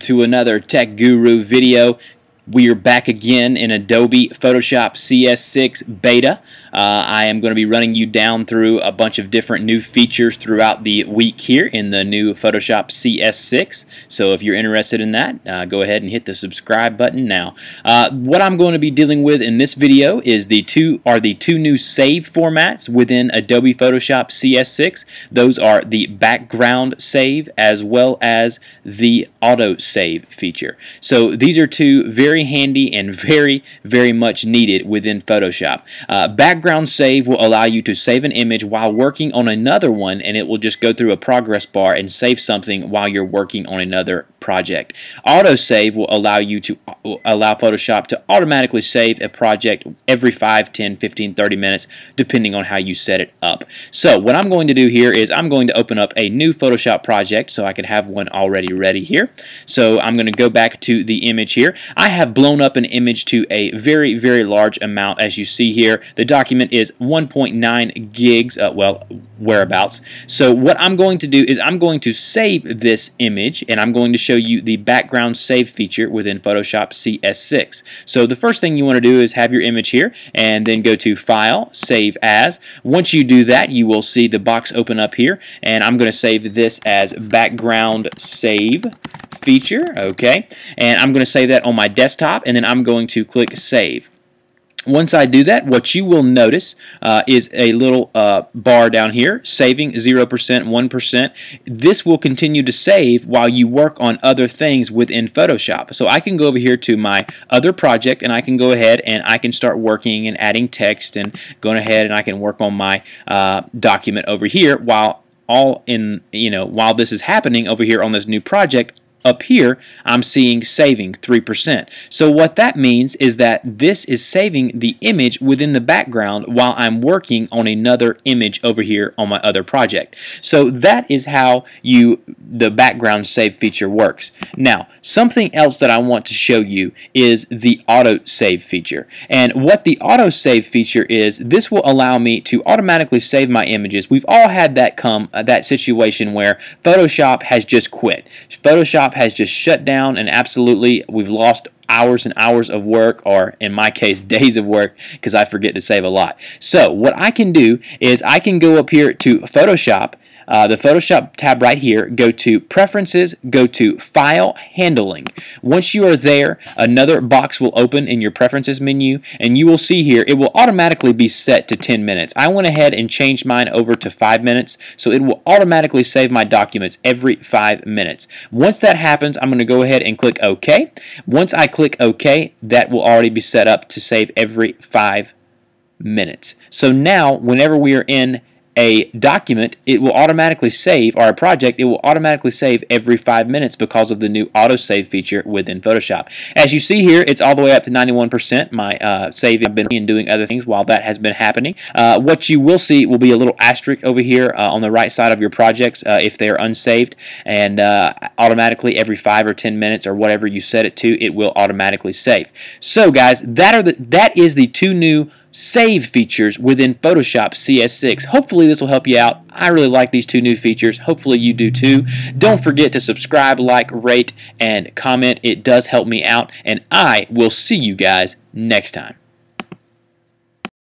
To another Tech Guru video. We are back again in Adobe Photoshop CS6 beta. I am going to be running you down through a bunch of different new features throughout the week here in the new Photoshop CS6. So if you're interested in that, go ahead and hit the subscribe button now. What I'm going to be dealing with in this video is the two new save formats within Adobe Photoshop CS6. Those are the background save as well as the auto save feature. So these are two very handy and very, very much needed within Photoshop. Background save will allow you to save an image while working on another one, and it will just go through a progress bar and save something while you're working on another project. Autosave will allow Photoshop to automatically save a project every 5, 10, 15, 30 minutes depending on how you set it up. So what I'm going to do here is I'm going to open up a new Photoshop project so I can have one already ready here. So I'm going to go back to the image here. I have blown up an image to a very, very large amount, as you see here. The document is 1.9 gigs, well, whereabouts. So what I'm going to do is I'm going to save this image, and I'm going to show you the background save feature within Photoshop CS6. So the first thing you want to do is have your image here, and then go to File, Save As. Once you do that, you will see the box open up here, and I'm going to save this as background save feature, okay? And I'm going to save that on my desktop, and then I'm going to click Save. Once I do that, what you will notice is a little bar down here, saving 0%, 1%. This will continue to save while you work on other things within Photoshop. So I can go over here to my other project, and I can go ahead and I can start working and adding text, and going ahead and I can work on my document over here while while this is happening over here on this new project. Up here, I'm seeing saving 3%. So what that means is that this is saving the image within the background while I'm working on another image over here on my other project. So that is how the background save feature works. Now, something else that I want to show you is the auto save feature. And what the auto save feature is, this will allow me to automatically save my images. We've all had that situation where Photoshop has just quit. Photoshop has just shut down, and absolutely we've lost hours and hours of work, or in my case days of work, because I forget to save a lot. So what I can do is I can go up here to Photoshop, the Photoshop tab right here, go to Preferences, go to File Handling. Once you are there, another box will open in your Preferences menu, and you will see here it will automatically be set to 10 minutes. I went ahead and changed mine over to 5 minutes, so it will automatically save my documents every 5 minutes. Once that happens, I'm going to go ahead and click OK. Once I click OK, that will already be set up to save every 5 minutes. So now, whenever we are in a document, it will automatically save, or a project, it will automatically save every 5 minutes because of the new autosave feature within Photoshop. As you see here, it's all the way up to 91%. My saving, I've been doing other things while that has been happening. What you will see will be a little asterisk over here on the right side of your projects if they are unsaved, and automatically every 5 or 10 minutes or whatever you set it to, it will automatically save. So guys, that is the two new save features within Photoshop CS6. Hopefully this will help you out. I really like these two new features. Hopefully you do too. Don't forget to subscribe, like, rate, and comment. It does help me out, and I will see you guys next time.